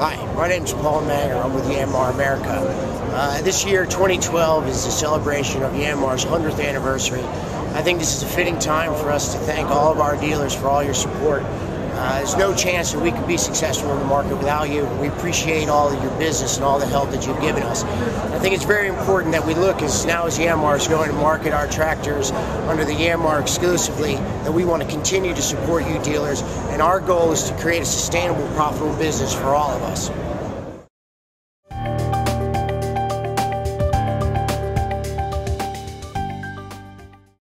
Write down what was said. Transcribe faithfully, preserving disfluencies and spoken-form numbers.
Hi, my name is Paul Mayer. I'm with Yanmar America. Uh, this year, twenty twelve, is the celebration of Yanmar's hundredth anniversary. I think this is a fitting time for us to thank all of our dealers for all your support. Uh, there's no chance that we could be successful in the market without you. We appreciate all of your business and all the help that you've given us. I think it's very important that we look, as now as Yanmar is going to market our tractors under the Yanmar exclusively, that we want to continue to support you dealers, and our goal is to create a sustainable, profitable business for all of us.